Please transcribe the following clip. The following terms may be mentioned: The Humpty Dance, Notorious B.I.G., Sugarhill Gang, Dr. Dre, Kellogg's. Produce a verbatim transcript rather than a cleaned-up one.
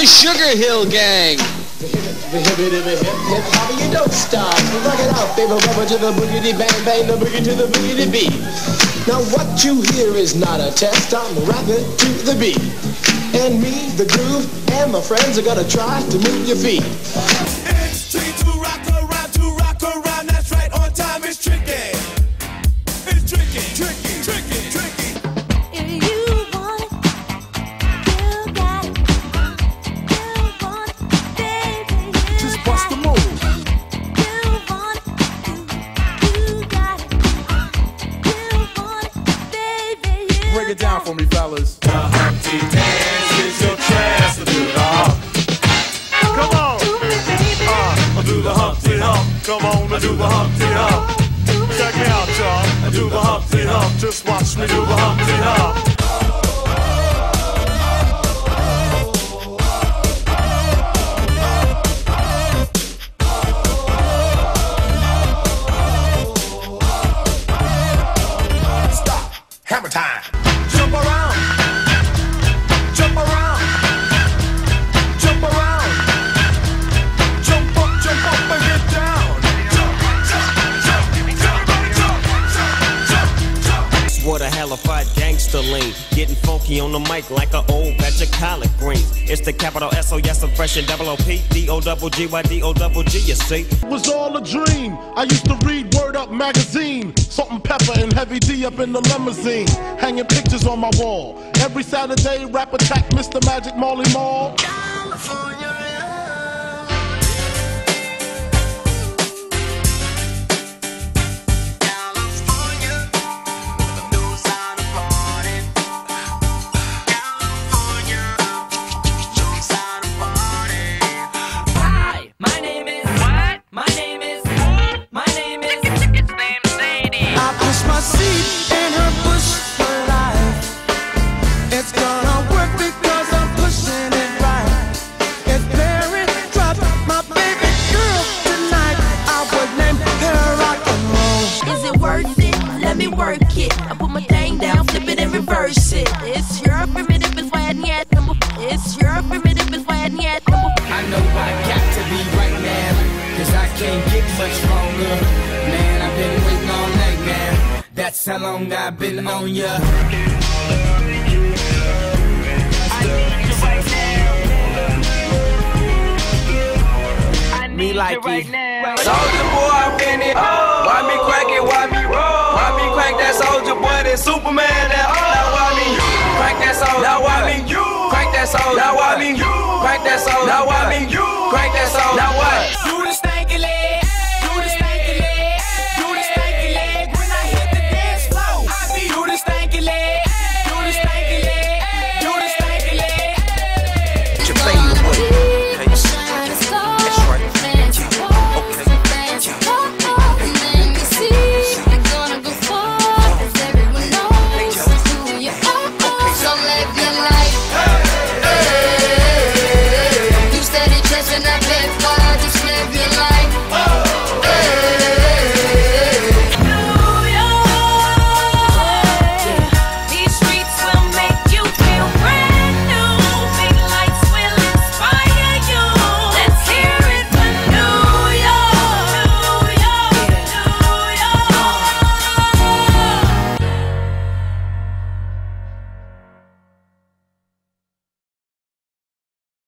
the Sugarhill Gang. The hip, the hip, the hip, hop, you don't stop. You rock it out, baby, rubber to the boogity bang bang, the boogie to the boogity beat. Now what you hear is not a test, I'm rapping to the beat. And me, the groove, and my friends are gonna try to move your feet. It's tricky to rock around, to rock around, that's right, on time is tricky. It's tricky, tricky, tricky, tricky. If you want it, you got it. You want it, baby, you just bust the move. You want it, you, you got it. You want it, baby, you break it down for me, fellas. The Humpty Dance is your chance to do it all. Come on, do me, baby. Uh, I do the Humpty Hump. Come on, I do the Humpty Hump. Check me out, y'all. I do the Humpty Hump. Just watch me do the Humpty Hump. Getting funky on the mic like an old batch of collard greens. It's the capital S O yes, I'm fresh and double O P D O double G Y D O double G. You see, it was all a dream. I used to read Word Up magazine, salt and pepper and heavy D up in the limousine, hanging pictures on my wall. Every Saturday, rap attack, Mister Magic, Molly Mall. California. How long I've been on ya? I need you right now. I need me like you right now. Soldier boy, I'm in it. Oh. Why me crack it? Why me roll? Why me crack that soldier boy? That Superman? That oh. Now why me you crack that soldier? Now why me you crack that soldier? Now why me you?